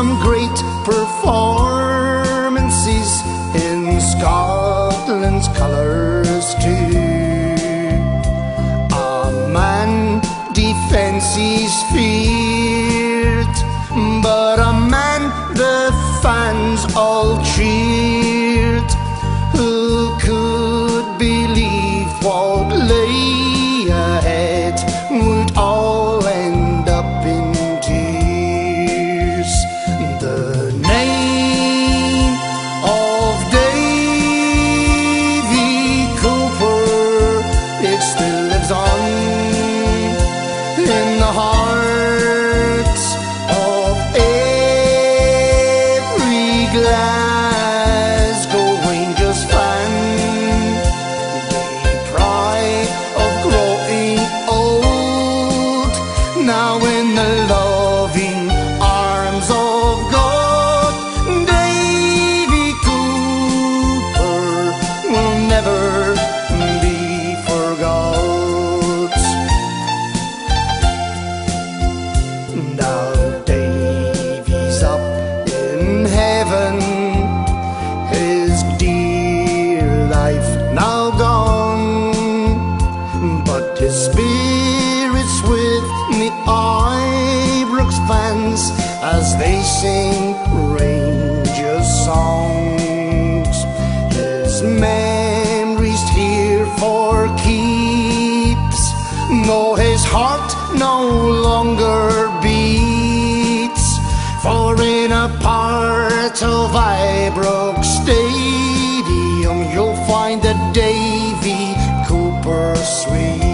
some great performances in Scotland's colours too. A man defends his field, but a man the fans all cheered. Who could believe what lay ahead would all end up in tears? The name of Davie Cooper, it still lives on in the hearts of every Glasgow Rangers fan. The pride of growing old, now in the loving arms of God. Davie Cooper will never be forgot. Now Davie's up in heaven, his dear life now gone, but his spirit's with the Ibrox fans as they sing Rangers songs. His memories here for keeps, though his heart no longer beats, for in a part of Ibrox Stadium you'll find the Davie Cooper suite.